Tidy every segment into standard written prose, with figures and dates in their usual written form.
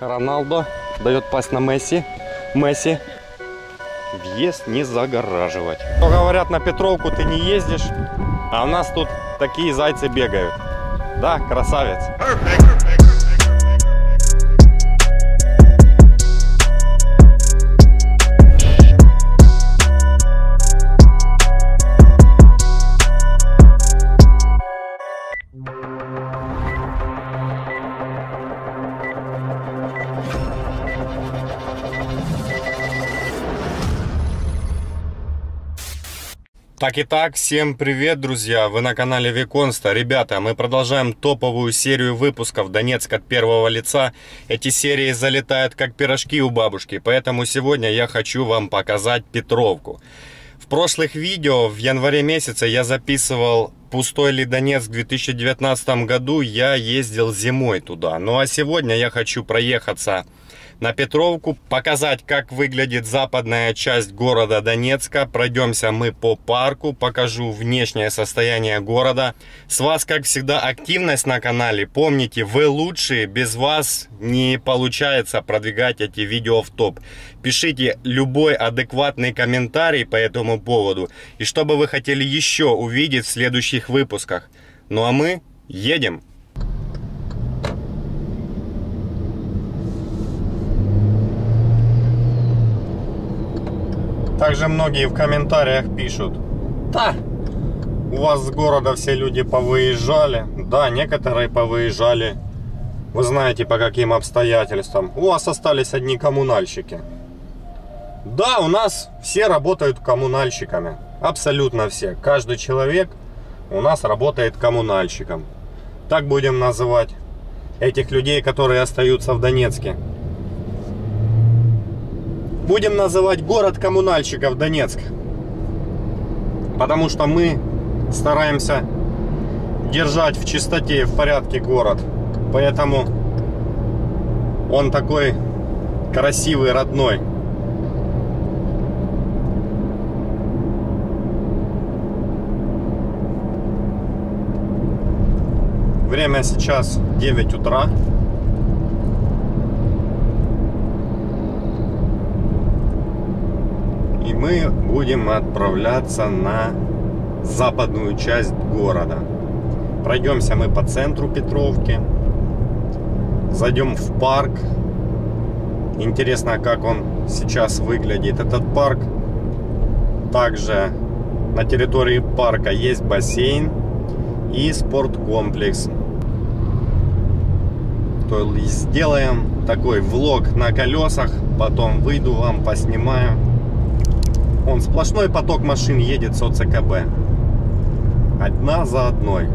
Роналдо дает пасть на Месси. Месси. Въезд не загораживать. Говорят, на Петровку ты не ездишь, а у нас тут такие зайцы бегают. Да, красавец. Итак, всем привет, друзья! Вы на канале Виконста. Ребята, мы продолжаем топовую серию выпусков «Донецк от первого лица». Эти серии залетают как пирожки у бабушки, поэтому сегодня я хочу вам показать Петровку. В прошлых видео в январе месяце я записывал «Пустой ли Донецк» в 2019 году, я ездил зимой туда. Ну а сегодня я хочу проехаться на Петровку, показать, как выглядит западная часть города Донецка. Пройдемся мы по парку, покажу внешнее состояние города. С вас, как всегда, активность на канале. Помните, вы лучшие, без вас не получается продвигать эти видео в топ. Пишите любой адекватный комментарий по этому поводу и что бы вы хотели еще увидеть в следующих выпусках. Ну а мы едем! Также многие в комментариях пишут: да, у вас с города все люди повыезжали. Да, некоторые повыезжали. Вы знаете, по каким обстоятельствам. У вас остались одни коммунальщики. Да, у нас все работают коммунальщиками. Абсолютно все. Каждый человек у нас работает коммунальщиком. Так будем называть этих людей, которые остаются в Донецке. Будем называть город коммунальщиков Донецк, потому что мы стараемся держать в чистоте и в порядке город, поэтому он такой красивый, родной. Время сейчас 9 утра. Мы будем отправляться на западную часть города. Пройдемся мы по центру Петровки. Зайдем в парк. Интересно, как он сейчас выглядит, этот парк. Также на территории парка есть бассейн и спорткомплекс. То есть сделаем такой влог на колесах. Потом выйду, вам поснимаю. Он сплошной поток машин едет со ЦКБ. Одна за одной.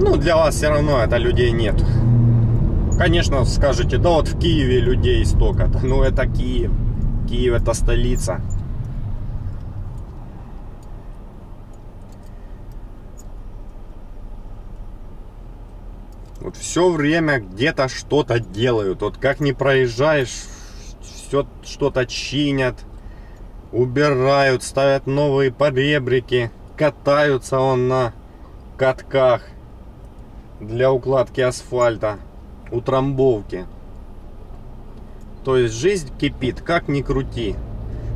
Ну, для вас все равно это людей нет. Конечно, скажете, да вот в Киеве людей столько-то. Ну, это Киев. Киев это столица. Вот все время где-то что-то делают. Вот как не проезжаешь, все что-то чинят. Убирают, ставят новые поребрики, катаются он на катках для укладки асфальта, утрамбовки. То есть жизнь кипит, как ни крути.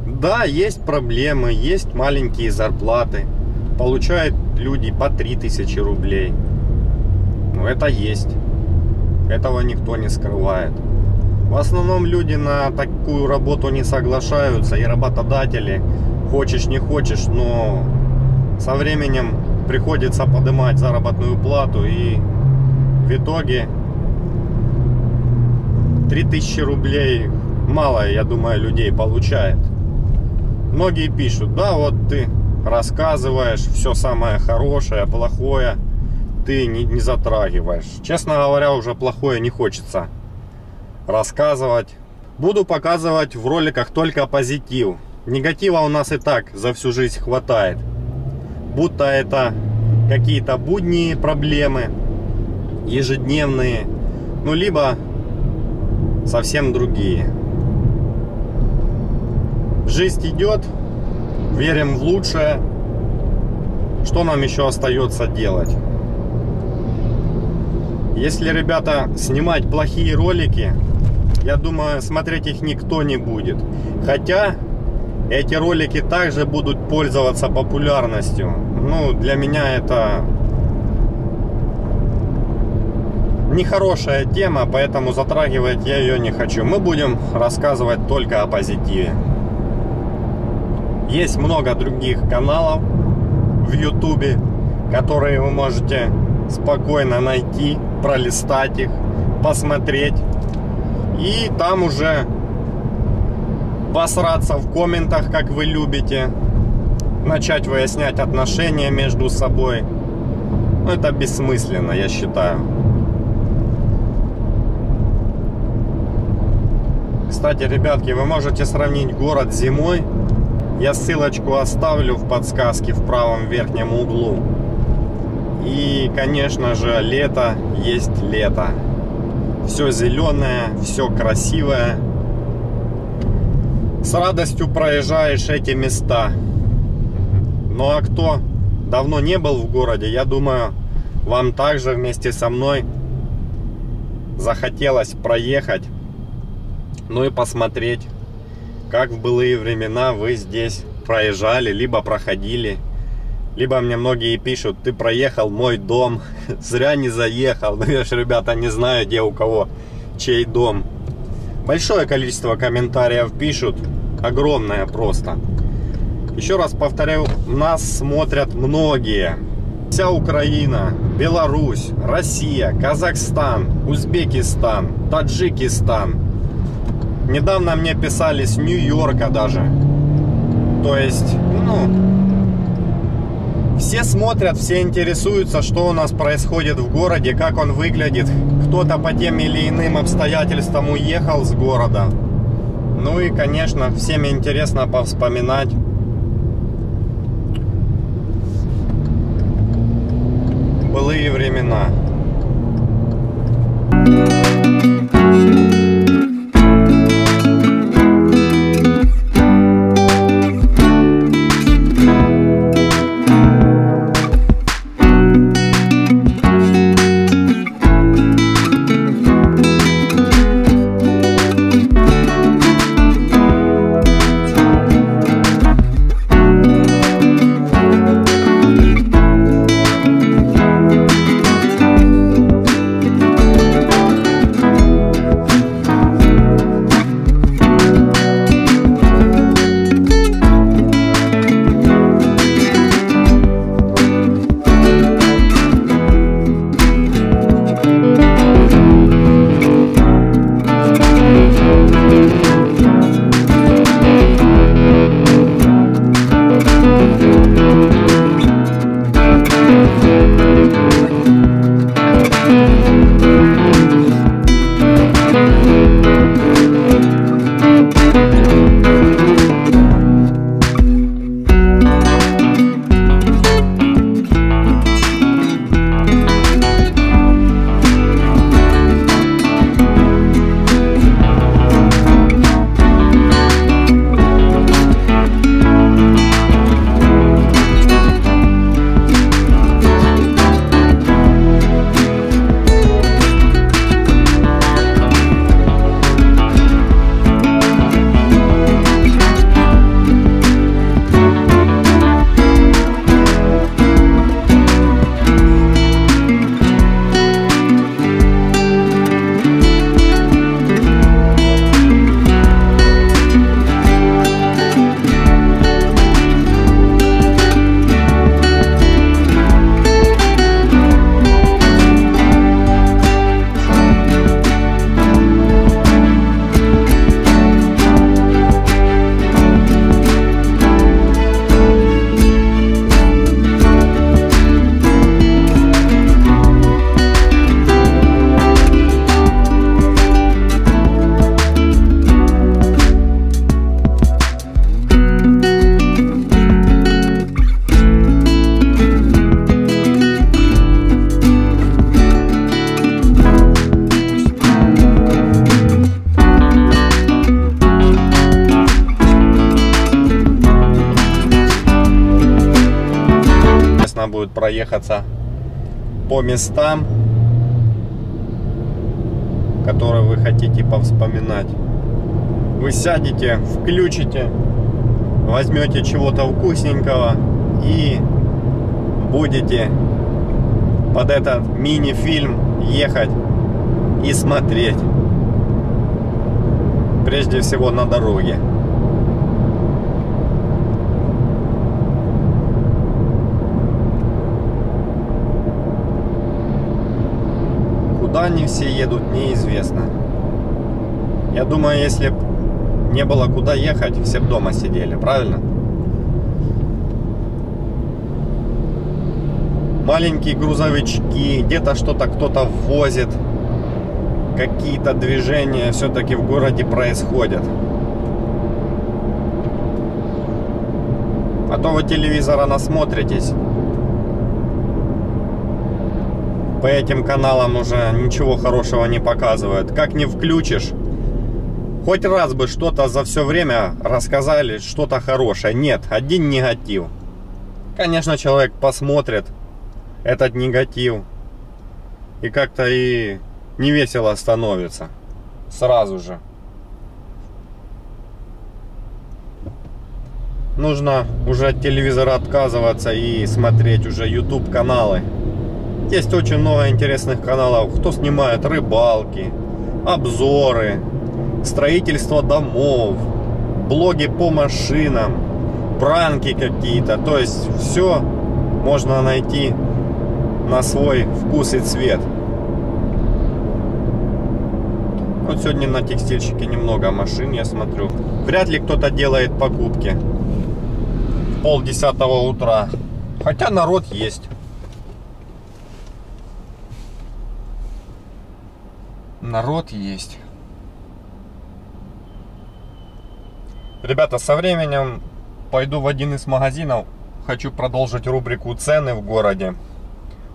Да, есть проблемы, есть маленькие зарплаты. Получают люди по 3000 рублей. Но это есть. Этого никто не скрывает. В основном люди на такую работу не соглашаются, и работодатели, хочешь не хочешь, но со временем приходится поднимать заработную плату, и в итоге 3000 рублей мало, я думаю, людей получает. Многие пишут, да, вот ты рассказываешь все самое хорошее, плохое, ты не затрагиваешь. Честно говоря, уже плохое не хочется рассказывать. Буду показывать в роликах только позитив. Негатива у нас и так за всю жизнь хватает. Будто это какие-то будние проблемы, ежедневные, ну либо совсем другие. Жизнь идет, верим в лучшее. Что нам еще остается делать? Если, ребята, снимать плохие ролики, я думаю, смотреть их никто не будет. Хотя эти ролики также будут пользоваться популярностью. Ну, для меня это нехорошая тема, поэтому затрагивать я ее не хочу. Мы будем рассказывать только о позитиве. Есть много других каналов в YouTube, которые вы можете спокойно найти, пролистать их, посмотреть. И там уже посраться в комментах, как вы любите. Начать выяснять отношения между собой. Но это бессмысленно, я считаю. Кстати, ребятки, вы можете сравнить город зимой. Я ссылочку оставлю в подсказке в правом верхнем углу. И, конечно же, лето есть лето. Все зеленое, все красивое. С радостью проезжаешь эти места. Ну а кто давно не был в городе, я думаю, вам также вместе со мной захотелось проехать. Ну и посмотреть, как в былые времена вы здесь проезжали, либо проходили. Либо мне многие пишут: ты проехал мой дом, зря не заехал. Ну я же, ребята, не знаю, где у кого чей дом. Большое количество комментариев пишут, огромное просто. Еще раз повторяю, нас смотрят многие. Вся Украина, Беларусь, Россия, Казахстан, Узбекистан, Таджикистан. Недавно мне писали с Нью-Йорка даже. То есть, ну, все смотрят, все интересуются, что у нас происходит в городе, как он выглядит. Кто-то по тем или иным обстоятельствам уехал с города. Ну и, конечно, всем интересно повспоминать. Былые времена. Проехаться по местам, которые вы хотите повспоминать. Вы сядете, включите, возьмете чего-то вкусненького и будете под этот мини-фильм ехать и смотреть. Прежде всего на дороге. Куда они все едут, неизвестно. Я думаю, если бы не было куда ехать, все бы дома сидели, правильно? Маленькие грузовички, где-то что-то кто-то ввозит. Какие-то движения все-таки в городе происходят. А то вы телевизора насмотритесь. По этим каналам уже ничего хорошего не показывают. Как не включишь, хоть раз бы что-то за все время рассказали, что-то хорошее. Нет, один негатив. Конечно, человек посмотрит этот негатив. И как-то и невесело становится. Сразу же. Нужно уже от телевизора отказываться и смотреть уже YouTube каналы. Есть очень много интересных каналов, кто снимает рыбалки, обзоры, строительство домов, блоги по машинам, пранки какие-то. То есть все можно найти на свой вкус и цвет. Вот сегодня на текстильщике немного машин, я смотрю. Вряд ли кто-то делает покупки в 9:30 утра. Хотя народ есть. Народ есть. Ребята, со временем пойду в один из магазинов. Хочу продолжить рубрику «Цены в городе».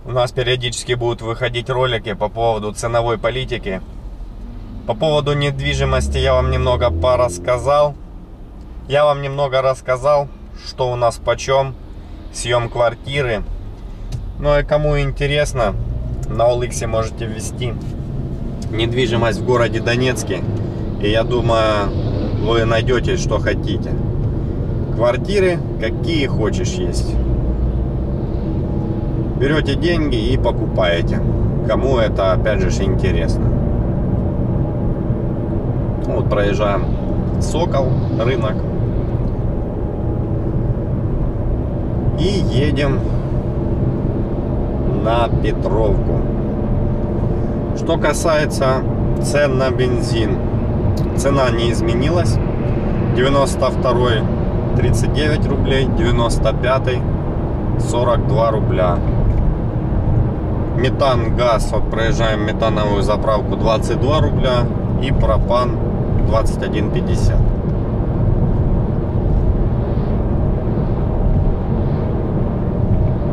У нас периодически будут выходить ролики по поводу ценовой политики. По поводу недвижимости я вам немного порассказал. Я вам немного рассказал, что у нас почем съем квартиры. Ну и кому интересно, на OLX можете ввести недвижимость в городе Донецке. И я думаю, вы найдете, что хотите. Квартиры какие хочешь есть. Берете деньги и покупаете. Кому это, опять же, интересно. Вот проезжаем Сокол, рынок. И едем на Петровку. Что касается цен на бензин. Цена не изменилась. 92-й 39 рублей, 95-й 42 рубля. Метан, газ, вот проезжаем метановую заправку, 22 рубля. И пропан 21,50.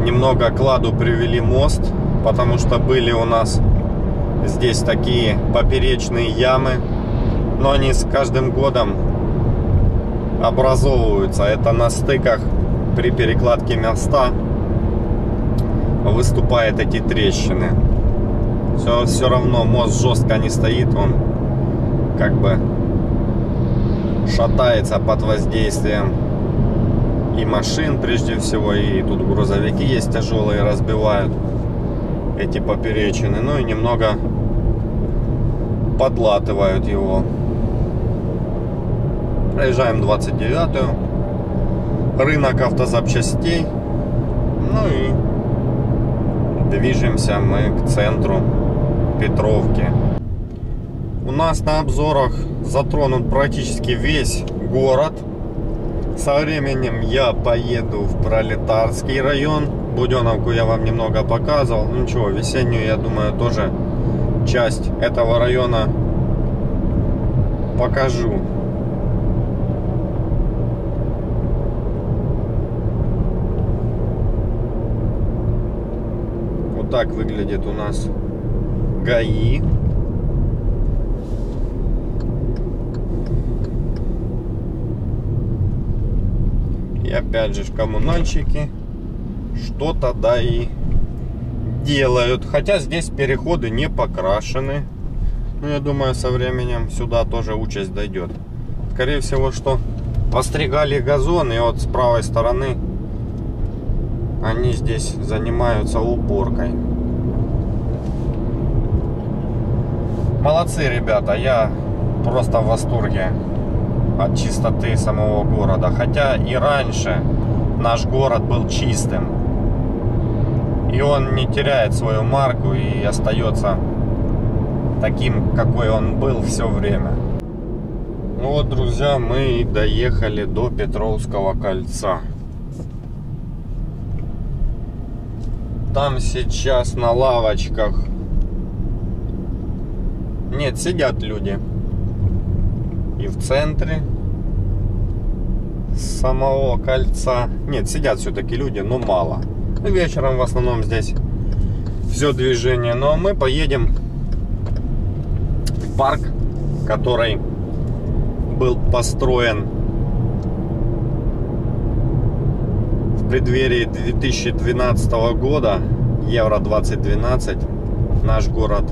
Немного к ладу привели мост, потому что были у нас здесь такие поперечные ямы, но они с каждым годом образовываются. Это на стыках при перекладке моста выступают эти трещины. Все равно мост жестко не стоит, он как бы шатается под воздействием и машин прежде всего, и тут грузовики есть тяжелые, разбивают эти поперечины, ну и немного подлатывают его. Проезжаем 29-ю, рынок автозапчастей, ну и движемся мы к центру Петровки. У нас на обзорах затронут практически весь город. Со временем я поеду в Пролетарский район. Буденовку я вам немного показывал. Ну ничего, весеннюю, я думаю, тоже часть этого района покажу. Вот так выглядит у нас ГАИ. И опять же коммунальщики что-то да и делают. Хотя здесь переходы не покрашены. Ну, я думаю, со временем сюда тоже участь дойдет. Скорее всего, что постригали газон, и вот с правой стороны они здесь занимаются уборкой. Молодцы, ребята, я просто в восторге от чистоты самого города. Хотя и раньше наш город был чистым. И он не теряет свою марку и остается таким, какой он был все время. Ну вот, друзья, мы и доехали до Петровского кольца. Там сейчас на лавочках... Нет, сидят люди. И в центре самого кольца. Нет, сидят все-таки люди, но мало. Вечером в основном здесь все движение. Ну а мы поедем в парк, который был построен в преддверии 2012 года, Евро-2012. Наш город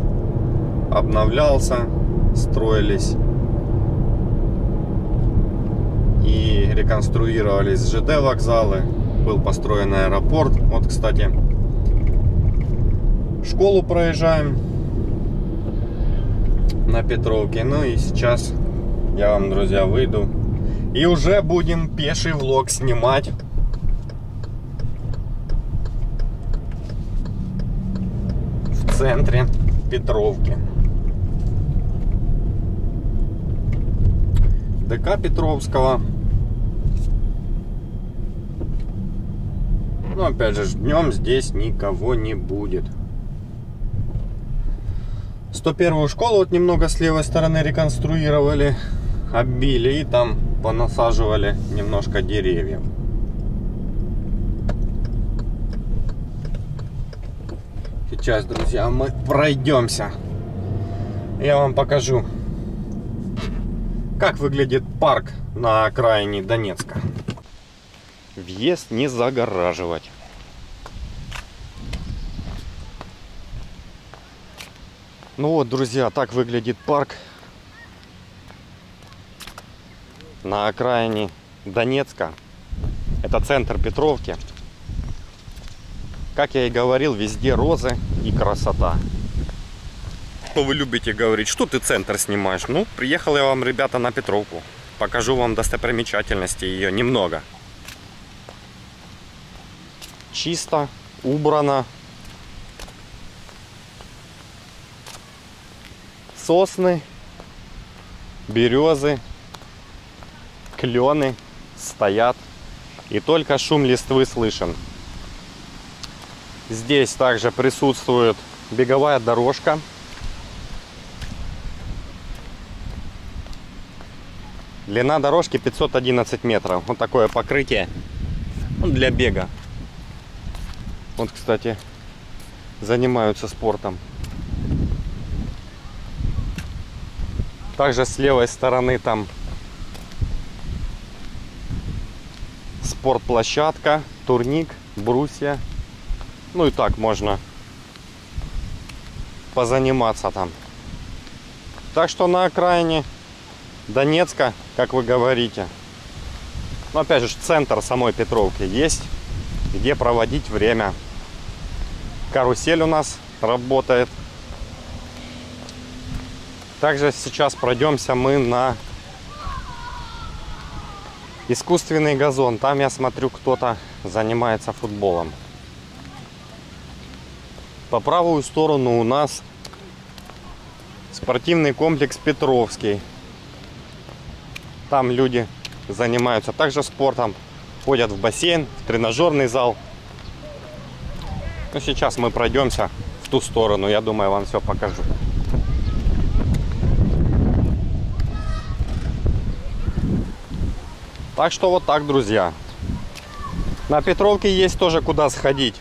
обновлялся, строились и реконструировались ЖД вокзалы, был построен аэропорт. Вот, кстати, школу проезжаем на Петровке. Ну и сейчас я вам, друзья, выйду и уже будем пеший влог снимать. В центре Петровки. ДК Петровского. Но опять же, днем здесь никого не будет. 101-ю школу вот немного с левой стороны реконструировали, оббили и там понасаживали немножко деревьев. Сейчас, друзья, мы пройдемся. Я вам покажу, как выглядит парк на окраине Донецка. Въезд не загораживать. Ну вот, друзья, так выглядит парк на окраине Донецка. Это центр Петровки. Как я и говорил, везде розы и красота. Вы любите говорить, что ты центр снимаешь? Ну, приехал я вам, ребята, на Петровку. Покажу вам достопримечательности ее немного. Чисто, убрано. Сосны, березы, клены стоят. И только шум листвы слышен. Здесь также присутствует беговая дорожка. Длина дорожки 511 метров. Вот такое покрытие для бега. Вот, кстати, занимаются спортом. Также с левой стороны там спортплощадка, турник, брусья. Ну и так можно позаниматься там. Так что на окраине Донецка, как вы говорите, но опять же центр самой Петровки, есть где проводить время. Карусель у нас работает. Также сейчас пройдемся мы на искусственный газон. Там, я смотрю, кто-то занимается футболом. По правую сторону у нас спортивный комплекс Петровский. Там люди занимаются также спортом, ходят в бассейн, в тренажерный зал. Ну, сейчас мы пройдемся в ту сторону, я думаю, вам все покажу. Так что вот так, друзья. На Петровке есть тоже куда сходить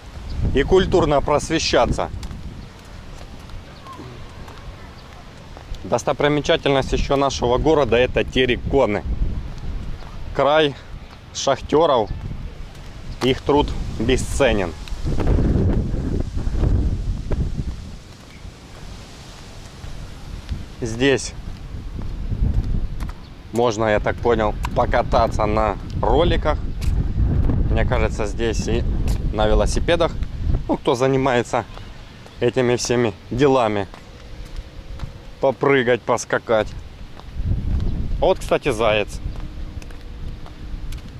и культурно просвещаться. Достопримечательность еще нашего города — это терриконы. Край шахтеров, их труд бесценен. Здесь можно, я так понял, покататься на роликах. Мне кажется, здесь и на велосипедах. Ну, кто занимается этими всеми делами. Попрыгать, поскакать. Вот, кстати, заяц.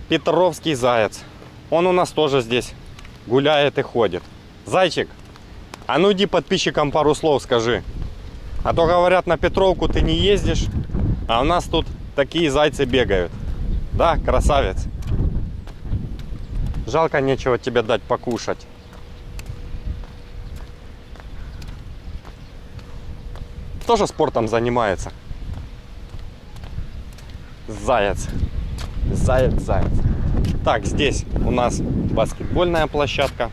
Петровский заяц. Он у нас тоже здесь гуляет и ходит. Зайчик, а ну иди подписчикам пару слов скажи. А то говорят, на Петровку ты не ездишь, а у нас тут такие зайцы бегают. Да, красавец. Жалко, нечего тебе дать покушать. Тоже спортом занимается. Заяц. Заяц, заяц. Так, здесь у нас баскетбольная площадка.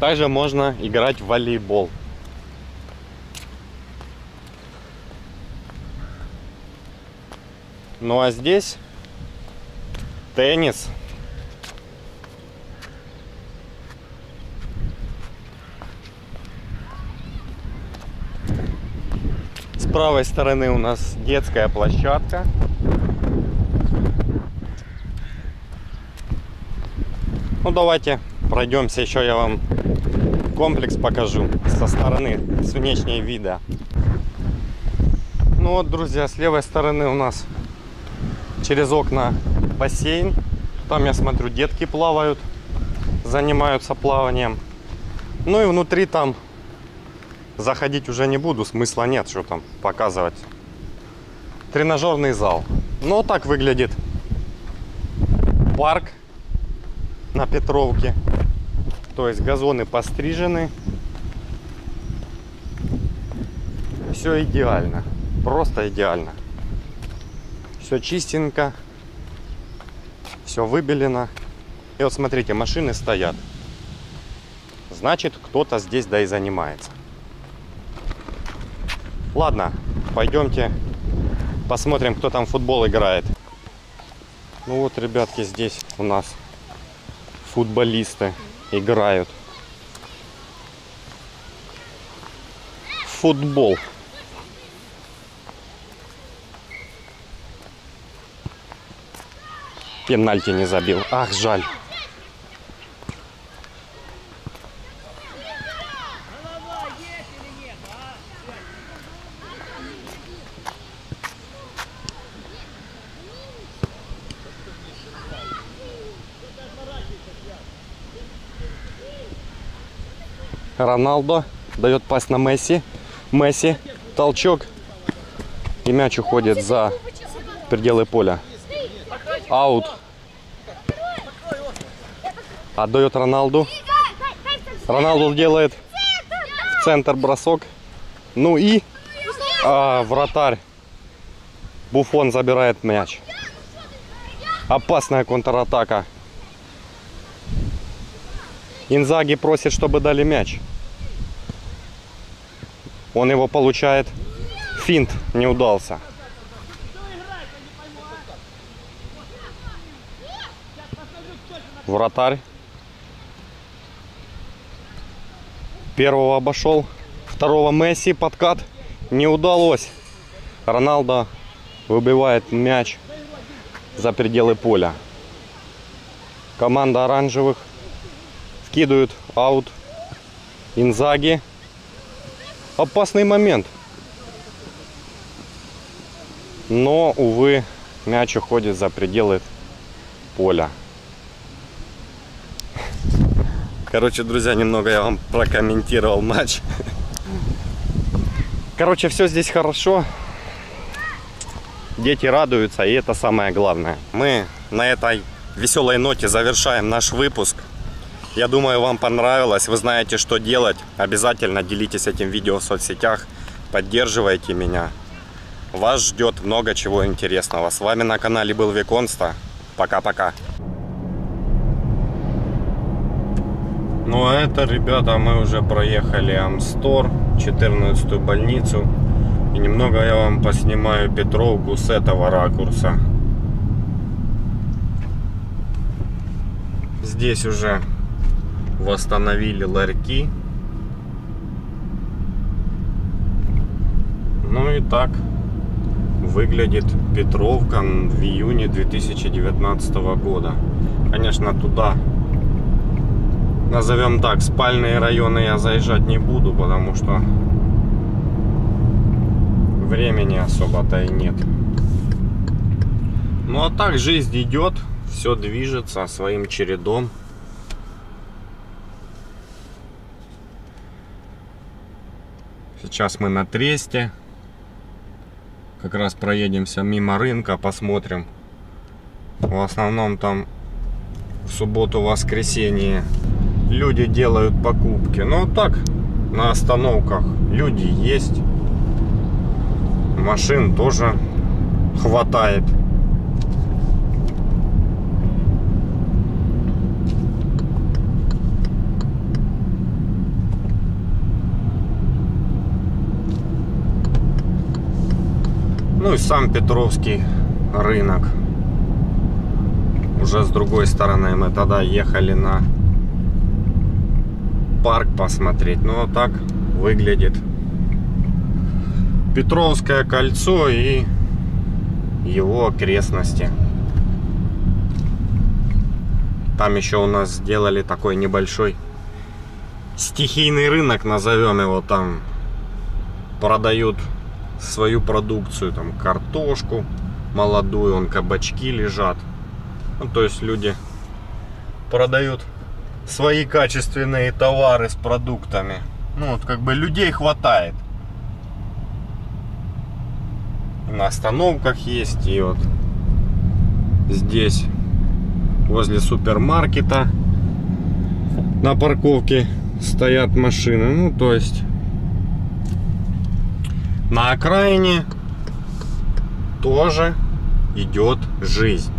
Также можно играть в волейбол. Ну а здесь теннис. С правой стороны у нас детская площадка. Ну давайте пройдемся, еще я вам комплекс покажу со стороны, с внешней вида. Ну вот, друзья, с левой стороны у нас через окна бассейн. Там, я смотрю, детки плавают, занимаются плаванием. Ну и внутри там заходить уже не буду, смысла нет, что там показывать. Тренажерный зал. Ну вот так выглядит парк на Петровке. То есть газоны пострижены. Все идеально. Просто идеально. Все чистенько. Все выбелено. И вот смотрите, машины стоят. Значит, кто-то здесь да и занимается. Ладно, пойдемте посмотрим, кто там в футбол играет. Ну вот, ребятки, здесь у нас футболисты играют в футбол. Пенальти не забил. Ах, жаль. Роналдо дает пас на Месси. Месси. Толчок. И мяч уходит за пределы поля. Аут. Отдает Роналду. Роналду делает в центр бросок. Ну и вратарь Буфон забирает мяч. Опасная контратака. Инзаги просит, чтобы дали мяч. Он его получает. Финт не удался. Вратарь первого обошел, второго Месси, подкат, не удалось. Роналдо выбивает мяч за пределы поля. Команда оранжевых вкидывает, аут. Инзаги. Опасный момент. Но, увы, мяч уходит за пределы поля. Короче, друзья, немного я вам прокомментировал матч. Короче, все здесь хорошо. Дети радуются, и это самое главное. Мы на этой веселой ноте завершаем наш выпуск. Я думаю, вам понравилось. Вы знаете, что делать. Обязательно делитесь этим видео в соцсетях. Поддерживайте меня. Вас ждет много чего интересного. С вами на канале был Виконста. Пока-пока. Ну а это, ребята, мы уже проехали Амстор, 14-ю больницу. И немного я вам поснимаю Петровку с этого ракурса. Здесь уже восстановили ларьки. и так выглядит Петровка в июне 2019 года. Конечно, туда, назовем так, спальные районы я заезжать не буду, потому что времени особо-то и нет. Ну а так жизнь идет, все движется своим чередом. Сейчас мы на Тресте. Как раз проедемся мимо рынка, посмотрим. В основном там в субботу-воскресенье люди делают покупки. Ну так, на остановках люди есть. Машин тоже хватает. Ну и сам Петровский рынок. Уже с другой стороны мы тогда ехали на парк посмотреть. Ну вот так выглядит Петровское кольцо и его окрестности. Там еще у нас сделали такой небольшой стихийный рынок, назовем его там. Продают свою продукцию, там картошку молодую, вон кабачки лежат. Ну, то есть люди продают свои качественные товары с продуктами. Ну вот как бы людей хватает. И на остановках есть, и вот здесь возле супермаркета на парковке стоят машины. Ну то есть на окраине тоже идет жизнь.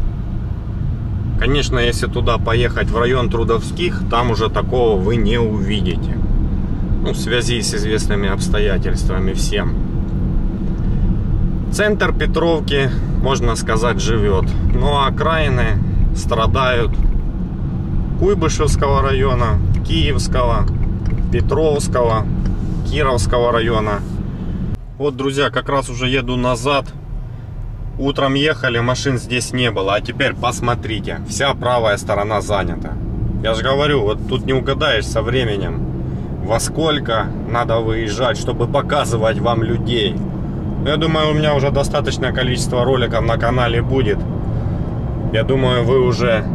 Конечно, если туда поехать в район Трудовских, там уже такого вы не увидите. Ну, в связи с известными обстоятельствами всем. Центр Петровки, можно сказать, живет. Но окраины страдают. Куйбышевского района, Киевского, Петровского, Кировского района. Вот, друзья, как раз уже еду назад. Утром ехали, машин здесь не было. А теперь посмотрите, вся правая сторона занята. Я же говорю, вот тут не угадаешь со временем, во сколько надо выезжать, чтобы показывать вам людей. Но я думаю, у меня уже достаточное количество роликов на канале будет. Я думаю, вы уже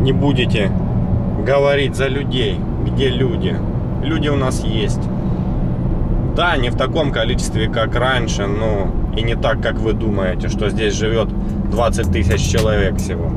не будете говорить за людей, где люди. Люди у нас есть. Да, не в таком количестве, как раньше, но и не так, как вы думаете, что здесь живет 20 тысяч человек всего.